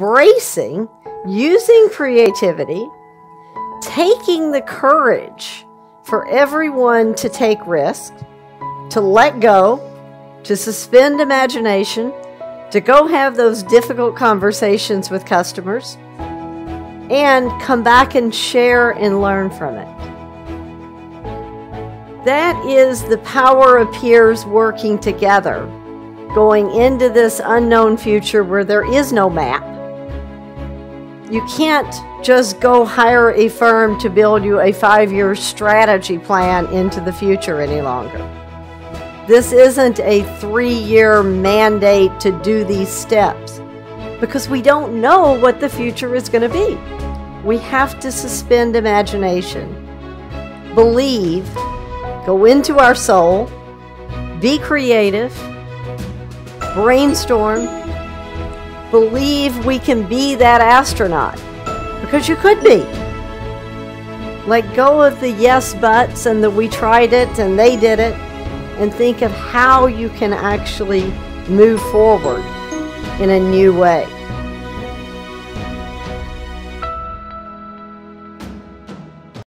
embracing, using creativity, taking the courage for everyone to take risk, to let go, to suspend imagination, to go have those difficult conversations with customers, and come back and share and learn from it. That is the power of peers working together, going into this unknown future where there is no map. You can't just go hire a firm to build you a 5-year strategy plan into the future any longer. This isn't a 3-year mandate to do these steps, because we don't know what the future is going to be. We have to suspend imagination, believe, go into our soul, be creative, brainstorm, believe we can be that astronaut, because you could be. Let go of the yes buts and the we tried it and they did it, and think of how you can actually move forward in a new way.